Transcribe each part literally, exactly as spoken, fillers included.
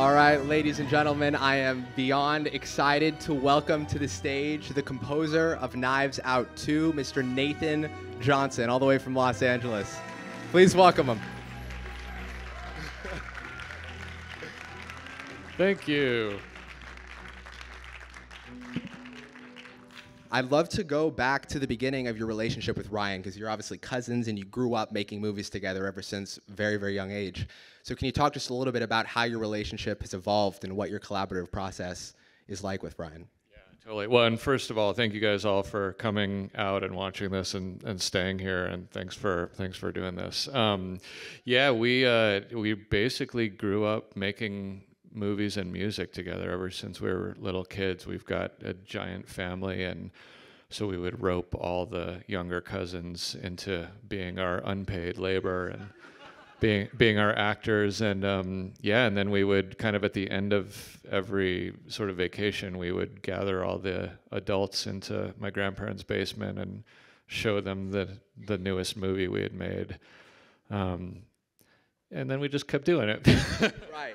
All right, ladies and gentlemen, I am beyond excited to welcome to the stage the composer of Knives Out two, Mister Nathan Johnson, all the way from Los Angeles. Please welcome him. Thank you. I'd love to go back to the beginning of your relationship with Rian, because you're obviously cousins and you grew up making movies together ever since a very, very young age. So can you talk just a little bit about how your relationship has evolved and what your collaborative process is like with Rian? Yeah, totally. Well, and first of all, thank you guys all for coming out and watching this and, and staying here, and thanks for thanks for doing this. Um, yeah, we uh, we basically grew up making movies and music together ever since we were little kids. We've got a giant family, and so we would rope all the younger cousins into being our unpaid labor and being being our actors. And um, yeah, and then we would kind of at the end of every sort of vacation, we would gather all the adults into my grandparents' basement and show them the the newest movie we had made. Um, and then we just kept doing it. Right.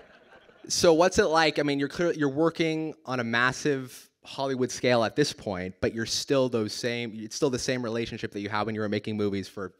So what's it like? I mean, you're clearly you're working on a massive Hollywood scale at this point, but you're still those same. It's still the same relationship that you had when you were making movies for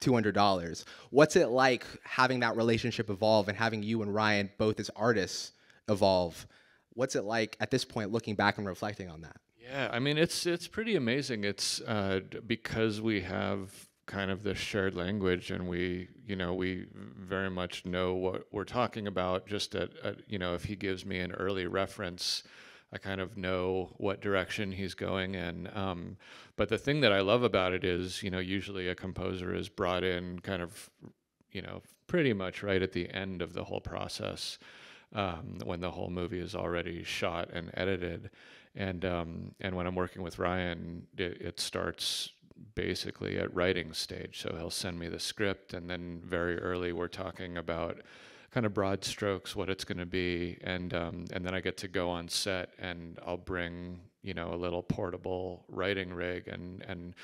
two hundred dollars. What's it like having that relationship evolve and having you and Rian both as artists evolve? What's it like at this point, looking back and reflecting on that? Yeah, I mean, it's it's pretty amazing. It's uh, because we have kind of this shared language, and we, you know, we very much know what we're talking about. Just at, at, you know, if he gives me an early reference, I kind of know what direction he's going in. Um, but the thing that I love about it is, you know, usually a composer is brought in kind of, you know, pretty much right at the end of the whole process, um, when the whole movie is already shot and edited. And, um, and when I'm working with Rian, it, it starts basically at writing stage. So he'll send me the script, and then very early we're talking about kind of broad strokes, what it's going to be, and um, and then I get to go on set, and I'll bring, you know, a little portable writing rig, and and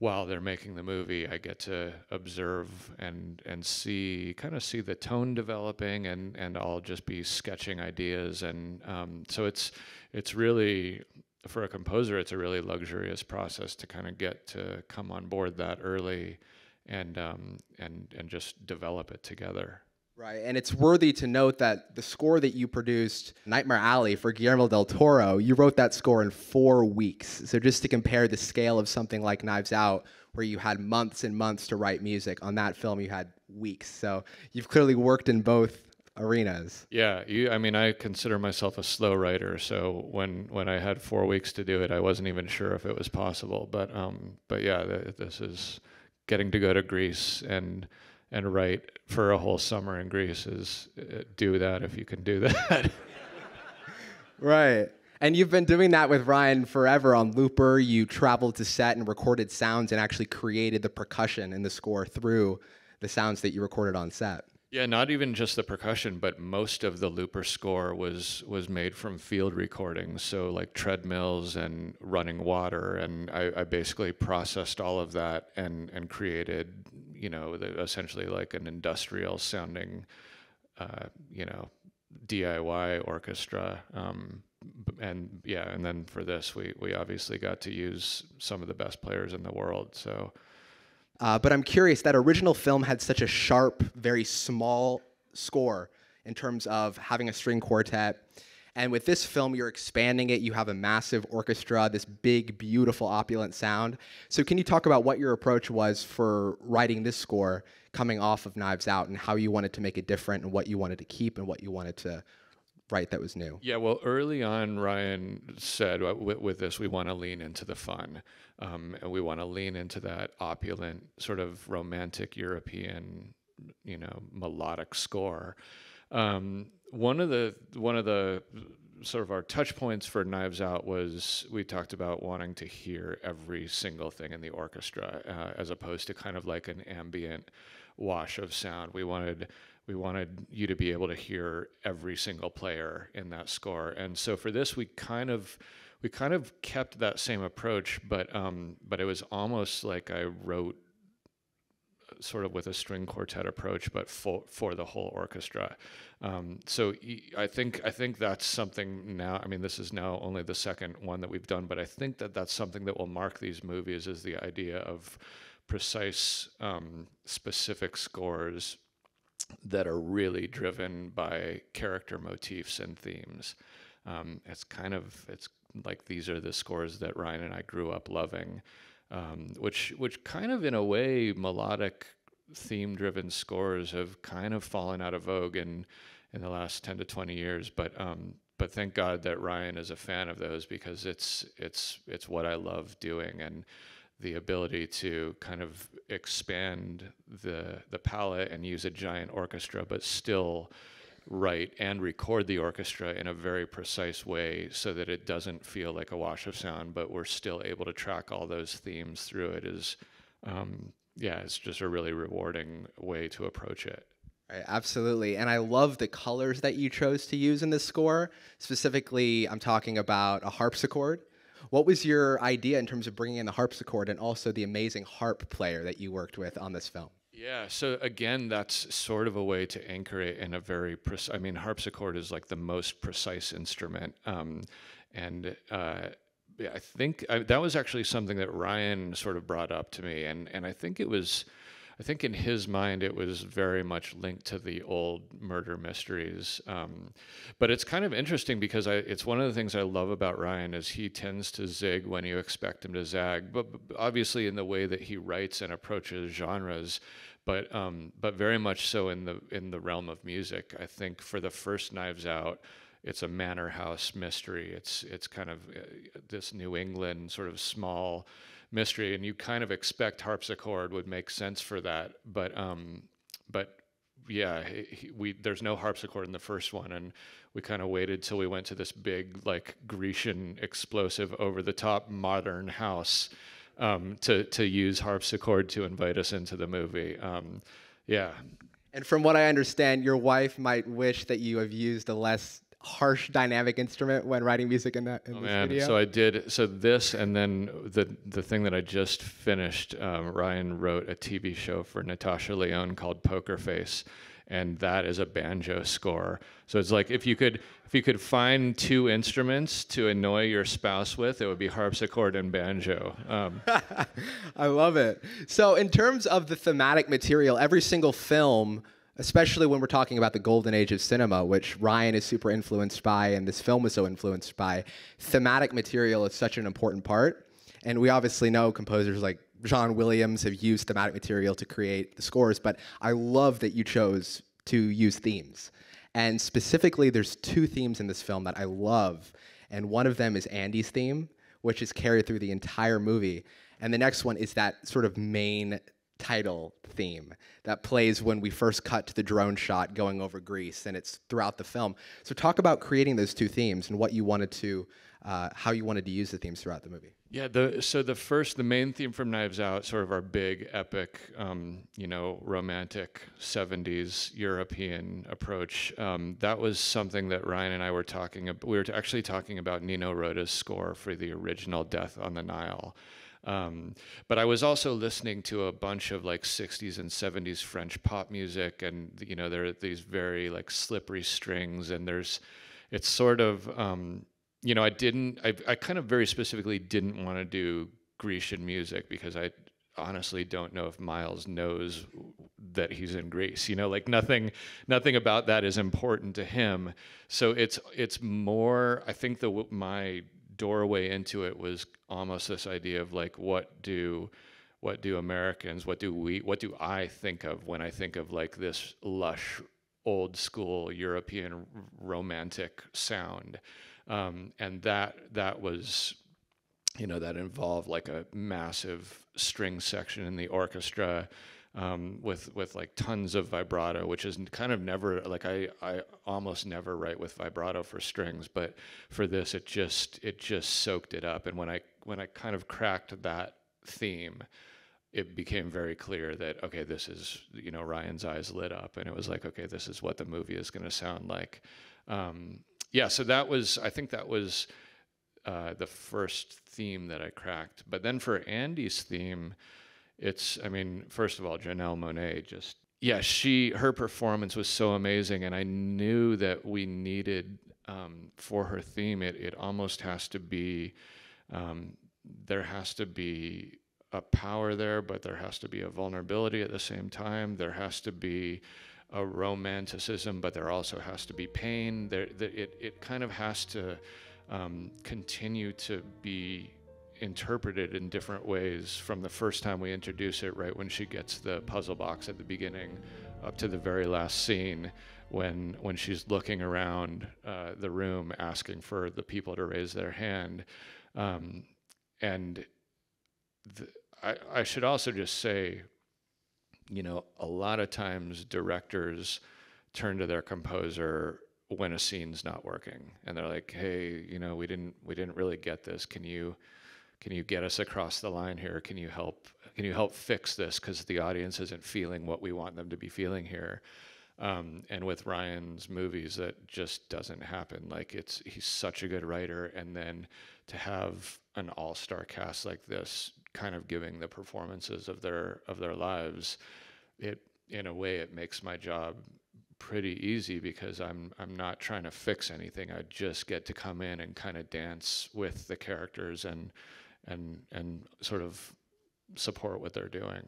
while they're making the movie, I get to observe and and see kind of see the tone developing, and and I'll just be sketching ideas, and um, so it's it's really, for a composer, it's a really luxurious process to kind of get to come on board that early, and um, and and just develop it together. Right, and it's worthy to note that the score that you produced, Nightmare Alley, for Guillermo del Toro, you wrote that score in four weeks. So just to compare the scale of something like Knives Out, where you had months and months to write music, on that film you had weeks. So you've clearly worked in both arenas. Yeah, you, I mean, I consider myself a slow writer, so when when I had four weeks to do it, I wasn't even sure if it was possible. But um, but yeah, th this is getting to go to Greece and and write for a whole summer in Greece is uh, do that if you can do that. Right, and you've been doing that with Rian forever on Looper. You traveled to set and recorded sounds, and actually created the percussion in the score through the sounds that you recorded on set. Yeah, not even just the percussion, but most of the Looper score was was made from field recordings, so like treadmills and running water, and I, I basically processed all of that and and created, you know, the, essentially like an industrial sounding, uh, you know, D I Y orchestra. Um, and yeah, and then for this, we we obviously got to use some of the best players in the world, so. Uh, but I'm curious, that original film had such a sharp, very small score in terms of having a string quartet. And with this film, you're expanding it. You have a massive orchestra, this big, beautiful, opulent sound. So can you talk about what your approach was for writing this score coming off of Knives Out, and how you wanted to make it different, and what you wanted to keep, and what you wanted to write that was new? Yeah, well, early on, Rian said, with, with this, we want to lean into the fun. Um, and we want to lean into that opulent, sort of romantic European, you know, melodic score. Um, one of the one of the sort of our touch points for Knives Out was we talked about wanting to hear every single thing in the orchestra, uh, as opposed to kind of like an ambient wash of sound. We wanted we wanted you to be able to hear every single player in that score. And so for this, we kind of We kind of kept that same approach, but um, but it was almost like I wrote sort of with a string quartet approach, but for for the whole orchestra. Um, so I think I think that's something now. I mean, this is now only the second one that we've done, but I think that that's something that will mark these movies, is the idea of precise, um, specific scores that are really driven by character motifs and themes. Um, it's kind of it's like these are the scores that Ryan and I grew up loving, um, which which kind of in a way melodic theme-driven scores have kind of fallen out of vogue in in the last ten to twenty years. But um, but thank God that Ryan is a fan of those, because it's it's it's what I love doing, and the ability to kind of expand the the palette and use a giant orchestra, but still write and record the orchestra in a very precise way so that it doesn't feel like a wash of sound, but we're still able to track all those themes through it is, um, yeah, it's just a really rewarding way to approach it. Right, absolutely. And I love the colors that you chose to use in this score. Specifically, I'm talking about a harpsichord. What was your idea in terms of bringing in the harpsichord and also the amazing harp player that you worked with on this film? Yeah, so again, that's sort of a way to anchor it in a very precise, I mean, harpsichord is like the most precise instrument. Um, and uh, yeah, I think I, that was actually something that Ryan sort of brought up to me. And, and I think it was, I think in his mind, it was very much linked to the old murder mysteries. Um, but it's kind of interesting because I, it's one of the things I love about Ryan is he tends to zig when you expect him to zag, but, but obviously in the way that he writes and approaches genres. But um, but very much so in the in the realm of music. I think for the first Knives Out, it's a manor house mystery. It's it's kind of this New England sort of small mystery, and you kind of expect harpsichord would make sense for that. But um, but yeah, he, we there's no harpsichord in the first one, and we kind of waited till we went to this big like Grecian explosive over the top modern house. Um, to, to use harpsichord to invite us into the movie. Um, yeah. And from what I understand, your wife might wish that you have used a less harsh dynamic instrument when writing music in that in oh, this man. video. So I did. So this, and then the, the thing that I just finished, um, Ryan wrote a T V show for Natasha Lyonne called Poker Face, and that is a banjo score. So it's like if you could if you could find two instruments to annoy your spouse with, it would be harpsichord and banjo. Um. I love it. So in terms of the thematic material, every single film, especially when we're talking about the golden age of cinema, which Ryan is super influenced by and this film is so influenced by, thematic material is such an important part. And we obviously know composers like John Williams have used thematic material to create the scores, but I love that you chose to use themes. And specifically, there's two themes in this film that I love, and one of them is Andy's theme, which is carried through the entire movie. And the next one is that sort of main title theme that plays when we first cut to the drone shot going over Greece, and it's throughout the film. So talk about creating those two themes and what you wanted to, uh, how you wanted to use the themes throughout the movie. Yeah, the, so the first, the main theme from Knives Out, sort of our big, epic, um, you know, romantic seventies European approach, um, that was something that Ryan and I were talking about. We were actually talking about Nino Rota's score for the original Death on the Nile. Um, but I was also listening to a bunch of like sixties and seventies French pop music, and, you know, there are these very like slippery strings, and there's, it's sort of... Um, You know, I didn't, I, I kind of very specifically didn't want to do Grecian music because I honestly don't know if Miles knows that he's in Greece. You know, like nothing, nothing about that is important to him. So it's, it's more, I think the, my doorway into it was almost this idea of like, what do, what do Americans, what do we, what do I think of when I think of like this lush, old school European romantic sound? Um, and that that was, you know, that involved like a massive string section in the orchestra, um, with with like tons of vibrato, which is kind of never like I I almost never write with vibrato for strings, but for this it just it just soaked it up. And when I when I kind of cracked that theme, it became very clear that okay, this is, you know, Ryan's eyes lit up, and it was like, okay, this is what the movie is going to sound like. Um, Yeah, so that was, I think that was uh, the first theme that I cracked. But then for Andy's theme, it's, I mean, first of all, Janelle Monae just, yeah, she, her performance was so amazing, and I knew that we needed, um, for her theme, it, it almost has to be, um, there has to be a power there, but there has to be a vulnerability at the same time. There has to be a romanticism, but there also has to be pain. There, the, it, it kind of has to um, continue to be interpreted in different ways from the first time we introduce it, right when she gets the puzzle box at the beginning, up to the very last scene when when she's looking around uh, the room asking for the people to raise their hand. Um, and the, I, I should also just say, you know, a lot of times directors turn to their composer when a scene's not working, and they're like, "Hey, you know, we didn't we didn't really get this. Can you can you get us across the line here? Can you help can you help fix this? Because the audience isn't feeling what we want them to be feeling here." Um, and with Rian's movies, that just doesn't happen. Like, it's he's such a good writer, and then to have an all-star cast like this, kind of giving the performances of their of their lives, it in a way it makes my job pretty easy, because I'm I'm not trying to fix anything. I just get to come in and kind of dance with the characters and and and sort of support what they're doing.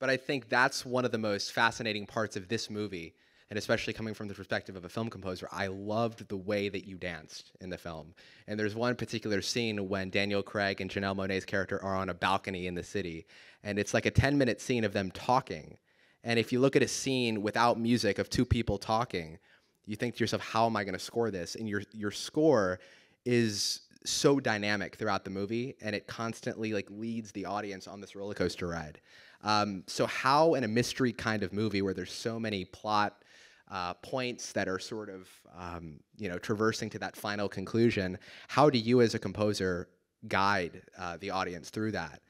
But I think that's one of the most fascinating parts of this movie, and especially coming from the perspective of a film composer, I loved the way that you danced in the film. And there's one particular scene when Daniel Craig and Janelle Monae's character are on a balcony in the city, and it's like a ten-minute scene of them talking. And if you look at a scene without music of two people talking, you think to yourself, how am I gonna score this? And your, your score is so dynamic throughout the movie, and it constantly like leads the audience on this roller coaster ride. Um, so how, in a mystery kind of movie where there's so many plot Uh, points that are sort of, um, you know, traversing to that final conclusion, how do you as a composer guide uh, the audience through that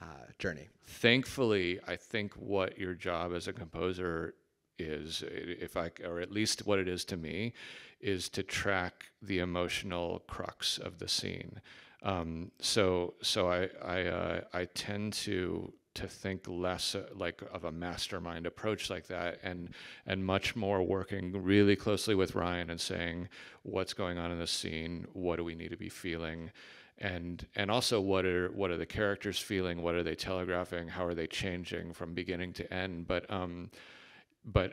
uh, journey? Thankfully, I think what your job as a composer is, if I, or at least what it is to me, is to track the emotional crux of the scene. Um, so, so I, I, uh, I tend to to think less uh, like of a mastermind approach like that, and and much more working really closely with Rian and saying, what's going on in this scene? What do we need to be feeling? And and also, what are what are the characters feeling? What are they telegraphing? How are they changing from beginning to end? But um, but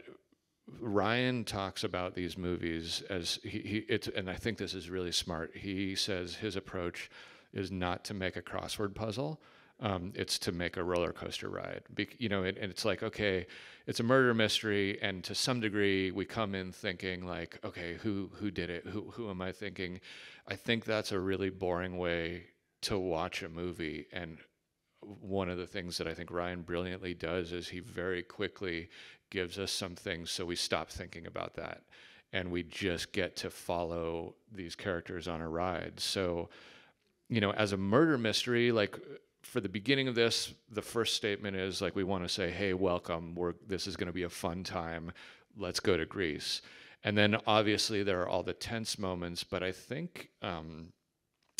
Rian talks about these movies as he, he it's, and I think this is really smart. He says his approach is not to make a crossword puzzle. Um, it's to make a roller coaster ride. Be you know, it, and it's like, okay, it's a murder mystery, and to some degree, we come in thinking like, okay, who who did it? Who who am I thinking? I think that's a really boring way to watch a movie. And one of the things that I think Rian brilliantly does is he very quickly gives us some things so we stop thinking about that, and we just get to follow these characters on a ride. So, you know, as a murder mystery, like, for the beginning of this, the first statement is like, we want to say, hey, welcome, we're, this is going to be a fun time, let's go to Greece. And then obviously there are all the tense moments, but I think um,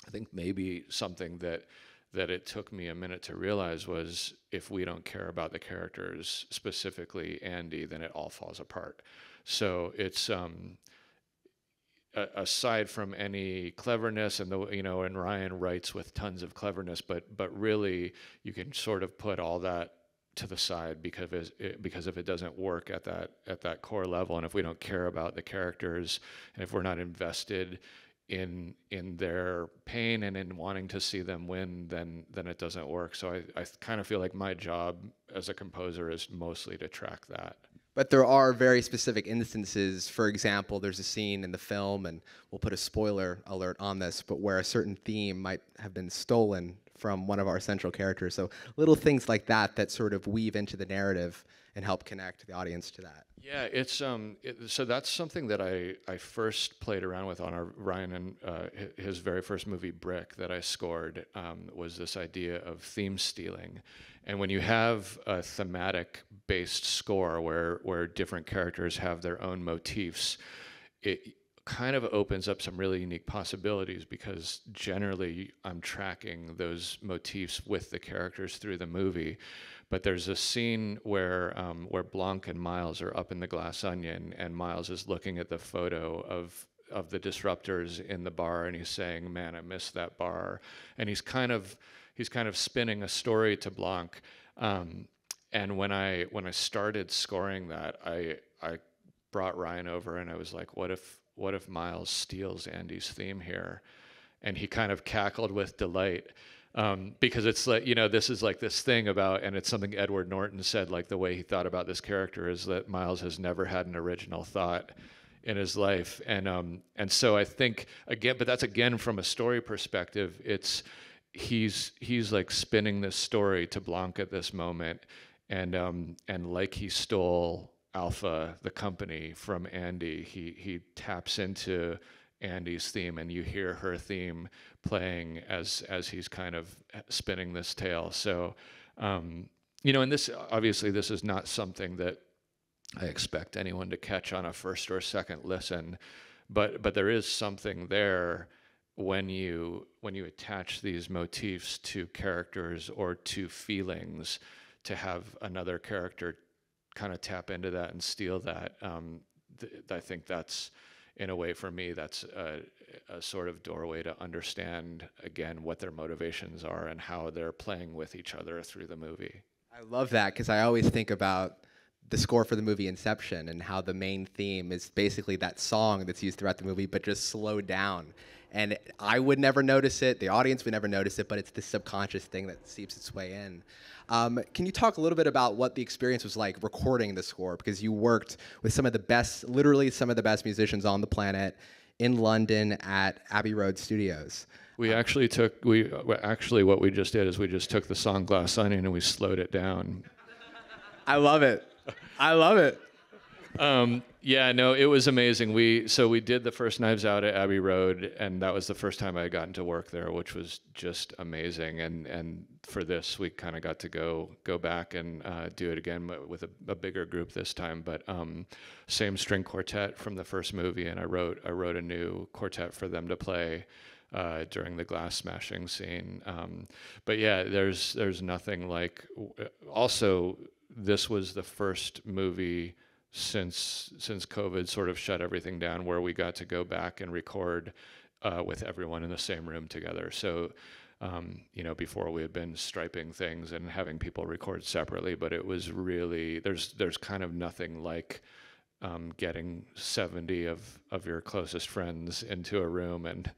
I think maybe something that that it took me a minute to realize was, if we don't care about the characters, specifically Andy, then it all falls apart. So it's um, aside from any cleverness, and the, you know, and Rian writes with tons of cleverness, but but really you can sort of put all that to the side, because it, because if it doesn't work at that at that core level, and if we don't care about the characters, and if we're not invested in in their pain and in wanting to see them win, then then it doesn't work. So I, I kind of feel like my job as a composer is mostly to track that. But there are very specific instances. For example, there's a scene in the film, and we'll put a spoiler alert on this, but where a certain theme might have been stolen from one of our central characters. So little things like that that sort of weave into the narrative and help connect the audience to that. Yeah, it's um. It, so that's something that I I first played around with on our Rian and uh, his very first movie, Brick, that I scored, um, was this idea of theme stealing. And when you have a thematic based score where where different characters have their own motifs, it kind of opens up some really unique possibilities, because generally I'm tracking those motifs with the characters through the movie. But there's a scene where um, where Blanc and Miles are up in the Glass Onion, and Miles is looking at the photo of of the disruptors in the bar, and he's saying, "Man, I miss that bar." And he's kind of he's kind of spinning a story to Blanc. Um, and when I when I started scoring that, I I brought Ryan over, and I was like, "What if what if Miles steals Andy's theme here?" And he kind of cackled with delight. Um, because it's like, you know, this is like this thing about, and it's something Edward Norton said, like the way he thought about this character is that Miles has never had an original thought in his life. And, um, and so I think again, but that's again, from a story perspective, it's, he's, he's like spinning this story to Blanc at this moment. And, um, and like he stole Alpha, the company, from Andy, he, he taps into Andy's theme, and you hear her theme playing as as he's kind of spinning this tale. So, um, you know, and this, obviously this is not something that I expect anyone to catch on a first or second listen, but but there is something there when you when you attach these motifs to characters or to feelings, to have another character kind of tap into that and steal that. Um, th I think that's, in a way, for me, that's a, a sort of doorway to understand, again, what their motivations are and how they're playing with each other through the movie. I love that, because I always think about the score for the movie Inception and how the main theme is basically that song that's used throughout the movie, but just slowed down. And I would never notice it, the audience would never notice it, but it's the subconscious thing that seeps its way in. Um, can you talk a little bit about what the experience was like recording the score? Because you worked with some of the best, literally some of the best musicians on the planet in London at Abbey Road Studios. We actually took, we actually what we just did is we just took the song Glass Onion and we slowed it down. I love it. I love it. Um, yeah, no, it was amazing. We so we did the first Knives Out at Abbey Road, and that was the first time I had gotten to work there, which was just amazing. And and for this, we kind of got to go go back and uh, do it again with a, a bigger group this time. But um, same string quartet from the first movie, and I wrote I wrote a new quartet for them to play uh, during the glass smashing scene. Um, but yeah, there's there's nothing like. Also, this was the first movie since since COVID sort of shut everything down where we got to go back and record uh, with everyone in the same room together. So, um, you know, before we had been striping things and having people record separately, but it was really, there's there's kind of nothing like um, getting seventy of, of your closest friends into a room and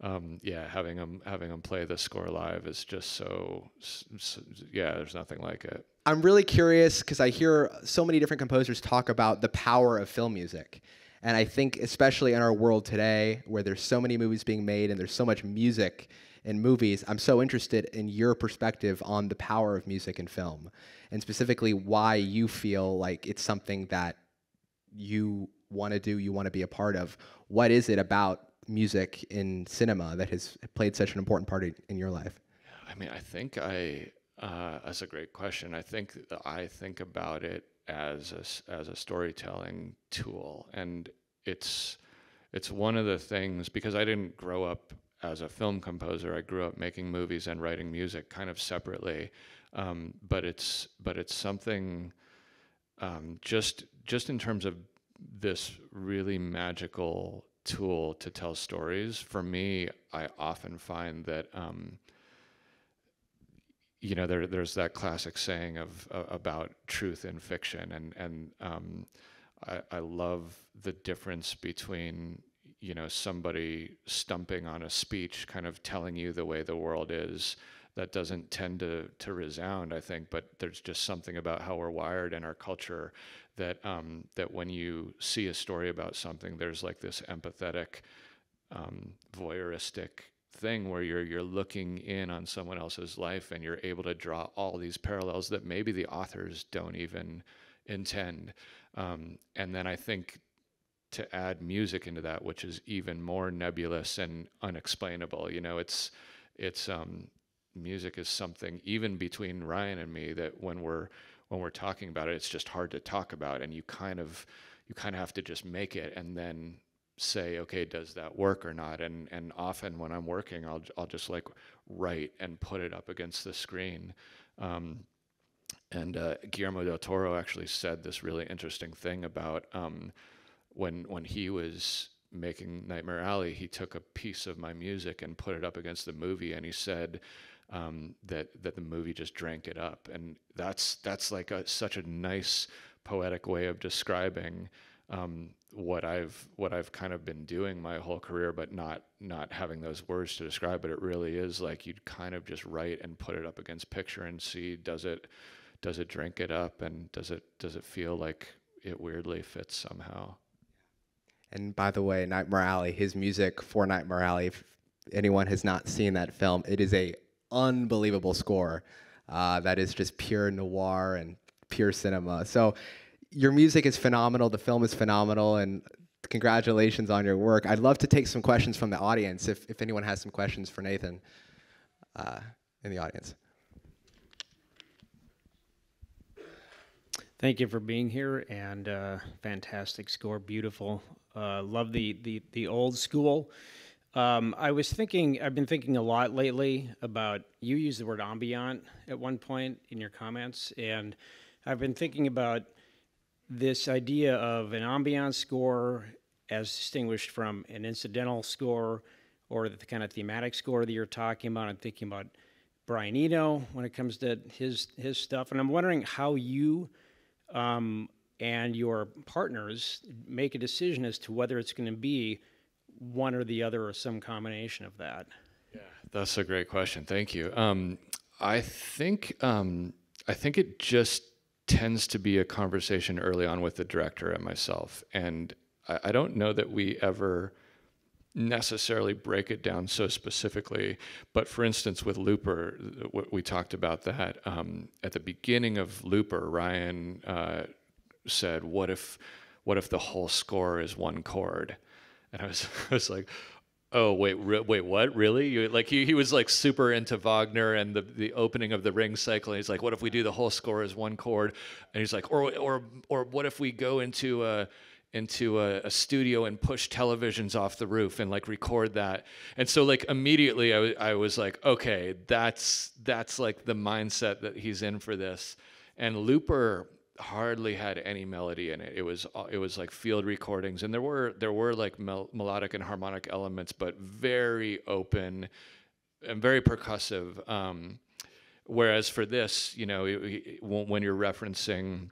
um, yeah, having them, having them play the score live is just so, so yeah, there's nothing like it. I'm really curious because I hear so many different composers talk about the power of film music. And I think especially in our world today where there's so many movies being made and there's so much music in movies, I'm so interested in your perspective on the power of music in film and specifically why you feel like it's something that you want to do, you want to be a part of. What is it about music in cinema that has played such an important part in your life? I mean, I think I... Uh, that's a great question. I think I think about it as a, as a storytelling tool, and it's it's one of the things, because I didn't grow up as a film composer. I grew up making movies and writing music kind of separately, um, but it's but it's something um, just just in terms of this really magical tool to tell stories. For me, I often find that. Um, you know, there, there's that classic saying of uh, about truth in fiction, and, and um, I, I love the difference between, you know, somebody stumping on a speech, kind of telling you the way the world is, that doesn't tend to, to resound, I think, but there's just something about how we're wired in our culture that, um, that when you see a story about something, there's like this empathetic, um, voyeuristic thing where you're you're looking in on someone else's life and you're able to draw all these parallels that maybe the authors don't even intend. Um, and then I think to add music into that, which is even more nebulous and unexplainable, you know, it's it's um, music is something even between Ryan and me that when we're when we're talking about it, it's just hard to talk about, and you kind of you kind of have to just make it and then say, okay, does that work or not? And and often when I'm working, I'll I'll just like write and put it up against the screen. Um, and uh, Guillermo del Toro actually said this really interesting thing about um, when when he was making Nightmare Alley, he took a piece of my music and put it up against the movie, and he said um, that that the movie just drank it up. And that's that's like a, such a nice poetic way of describing Um, what I've what I've kind of been doing my whole career, but not not having those words to describe. But it really is like you'd kind of just write and put it up against picture and see, does it does it drink it up, and does it does it feel like it weirdly fits somehow? And by the way, Nightmare Alley, his music for Nightmare Alley, if anyone has not seen that film, it is a unbelievable score uh, that is just pure noir and pure cinema. So your music is phenomenal, the film is phenomenal, and congratulations on your work. I'd love to take some questions from the audience, if, if anyone has some questions for Nathan uh, in the audience. Thank you for being here, and uh, fantastic score, beautiful. Uh, love the, the, the old school. Um, I was thinking, I've been thinking a lot lately about, you used the word ambient at one point in your comments, and I've been thinking about this idea of an ambient score as distinguished from an incidental score or the kind of thematic score that you're talking about. I'm thinking about Brian Eno when it comes to his his stuff. And I'm wondering how you um, and your partners make a decision as to whether it's going to be one or the other or some combination of that. Yeah, that's a great question. Thank you. Um, I think um, I think it just tends to be a conversation early on with the director and myself. And I, I don't know that we ever necessarily break it down so specifically, but for instance, with Looper, we talked about that. Um, at the beginning of Looper, Rian uh, said, what if, what if the whole score is one chord? And I was, I was like, oh, wait, re wait, what? Really? You, like he, he was like super into Wagner and the, the opening of the Ring Cycle. And he's like, what if we do the whole score as one chord? And he's like, or or or what if we go into a into a, a studio and push televisions off the roof and like record that? And so like immediately I, I was like, okay, that's that's like the mindset that he's in for this. And Looper hardly had any melody in it. It was it was like field recordings, and there were there were like mel melodic and harmonic elements, but very open and very percussive. Um, whereas for this, you know, it, it, when you're referencing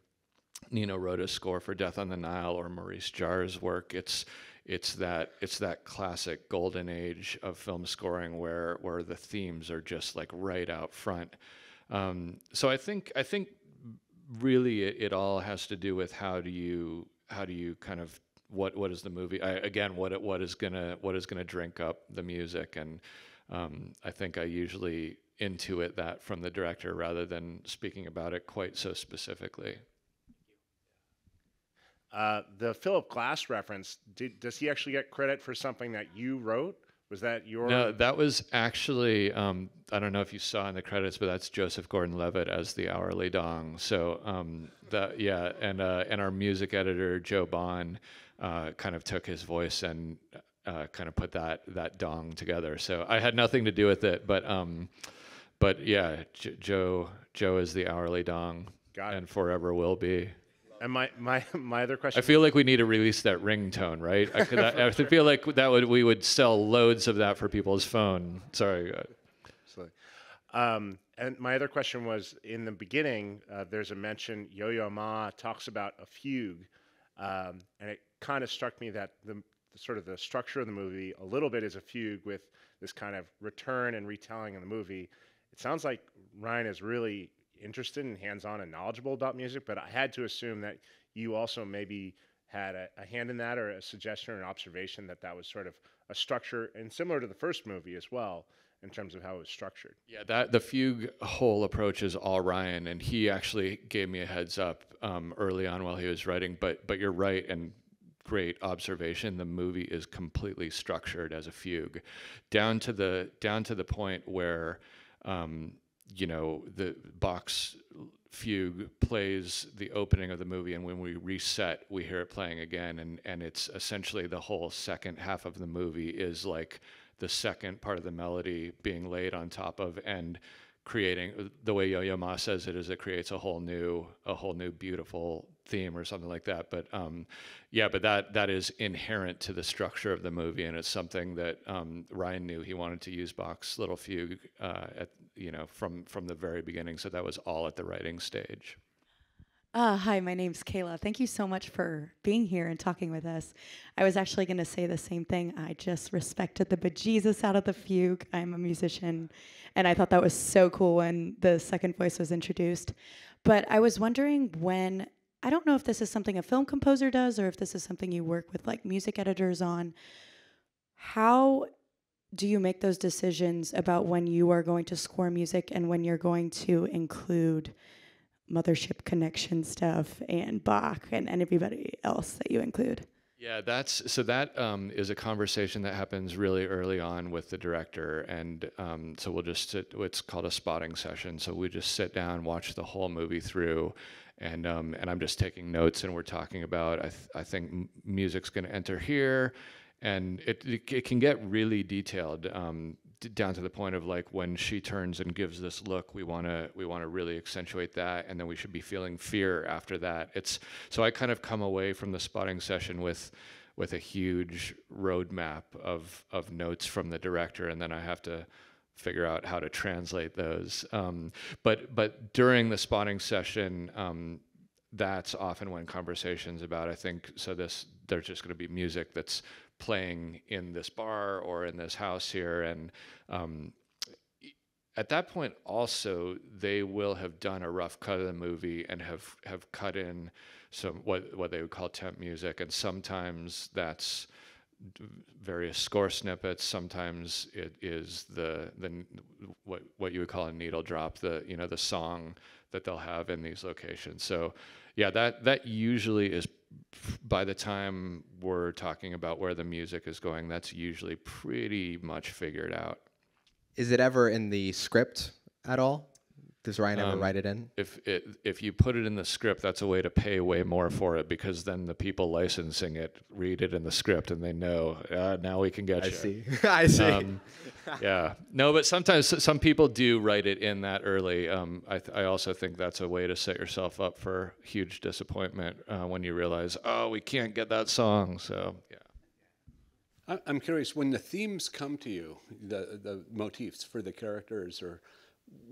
Nino Rota's score for Death on the Nile or Maurice Jarre's work, it's it's that it's that classic golden age of film scoring where where the themes are just like right out front. Um, so I think I think. Really, it, it all has to do with how do you how do you kind of what what is the movie I, again what what is gonna what is gonna drink up the music, and um, I think I usually intuit that from the director rather than speaking about it quite so specifically. Uh, the Philip Glass reference, did, does he actually get credit for something that you wrote? Was that your? No, that was actually, um, I don't know if you saw in the credits, but that's Joseph Gordon-Levitt as the hourly dong. So um, that, yeah, and uh, and our music editor Joe Bond uh, kind of took his voice and uh, kind of put that that dong together. So I had nothing to do with it, but um, but yeah, J Joe Joe is the hourly dong, got it, and forever will be. And my, my, my other question... I feel like we need to release that ringtone, right? I, could, I, I feel like that would we would sell loads of that for people's phone. Sorry. Um, and my other question was, in the beginning, uh, there's a mention, Yo-Yo Ma talks about a fugue, um, and it kind of struck me that the, the sort of the structure of the movie a little bit is a fugue with this kind of return and retelling in the movie. It sounds like Rian is really interested and hands-on and knowledgeable about music, but I had to assume that you also maybe had a, a hand in that, or a suggestion or an observation that that was sort of a structure, and similar to the first movie as well in terms of how it was structured. Yeah, that the fugue whole approach is all Rian, and he actually gave me a heads up um, early on while he was writing, but but you're right, and great observation. The movie is completely structured as a fugue down to the down to the point where um, you know, the Bach's fugue plays the opening of the movie, and when we reset, we hear it playing again, and and it's essentially the whole second half of the movie is like the second part of the melody being laid on top of and creating, the way Yo-Yo Ma says it is it creates a whole new a whole new beautiful theme or something like that. But um, yeah, but that that is inherent to the structure of the movie, and it's something that um, Rian knew he wanted to use Bach's little fugue uh, at you know from from the very beginning. So that was all at the writing stage. Uh, hi, my name's Kayla. Thank you so much for being here and talking with us. I was actually going to say the same thing. I just respected the bejesus out of the fugue. I'm a musician, and I thought that was so cool when the second voice was introduced. But I was wondering when, I don't know if this is something a film composer does or if this is something you work with like music editors on, how do you make those decisions about when you are going to score music and when you're going to include Mothership Connection stuff and Bach and, and everybody else that you include? Yeah, that's so that um, is a conversation that happens really early on with the director, and um, so we'll just sit, it's called a spotting session. So we just sit down, watch the whole movie through, and um, and I'm just taking notes, and we're talking about I th I think music's going to enter here, and it, it it can get really detailed. Um, down to the point of like when she turns and gives this look, we want to we want to really accentuate that, and then we should be feeling fear after that. It's so I kind of come away from the spotting session with with a huge roadmap of of notes from the director, and then I have to figure out how to translate those. Um, but but during the spotting session, um, that's often when conversations about I think so this there's just going to be music that's playing in this bar or in this house here, and um, at that point also they will have done a rough cut of the movie and have have cut in some what what they would call temp music, and sometimes that's various score snippets, sometimes it is the the what what you would call a needle drop, the you know the song that they'll have in these locations. So yeah, that that usually is, by the time we're talking about where the music is going, that's usually pretty much figured out. Is it ever in the script at all? Does Rian um, ever write it in? If it, if you put it in the script, that's a way to pay way more for it, because then the people licensing it read it in the script and they know, uh, now we can get I you. I see. I see. Um, yeah. No, but sometimes some people do write it in that early. Um, I, th I also think that's a way to set yourself up for huge disappointment uh, when you realize, oh, we can't get that song. So, yeah. I, I'm curious, when the themes come to you, the, the motifs for the characters, or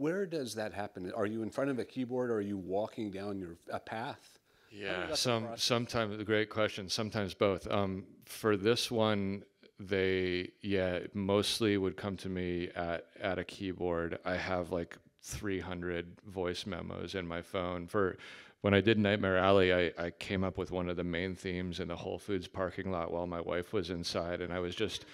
where does that happen? Are you in front of a keyboard, or are you walking down your a path? Yeah, some sometimes the great question. Sometimes both. Um, for this one, they yeah mostly would come to me at at a keyboard. I have like three hundred voice memos in my phone. For when I did Nightmare Alley, I I came up with one of the main themes in the Whole Foods parking lot while my wife was inside, and I was just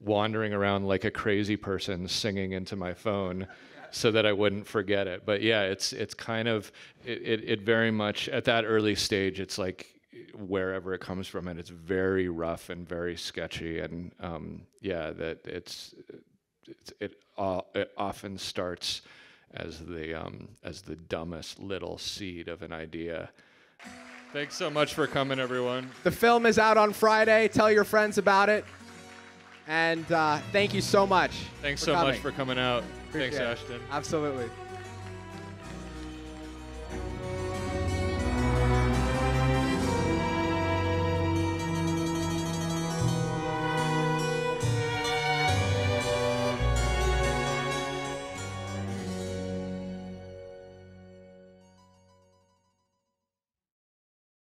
wandering around like a crazy person singing into my phone, so that I wouldn't forget it. But yeah, it's it's kind of, it, it, it very much, at that early stage, it's like wherever it comes from, and it's very rough and very sketchy. And um, yeah, that it's, it's it, uh, it often starts as the, um, as the dumbest little seed of an idea. Thanks so much for coming, everyone. The film is out on Friday. Tell your friends about it. And uh, thank you so much. Thanks so much for coming out. Appreciate Thanks, it. Ashton. Absolutely.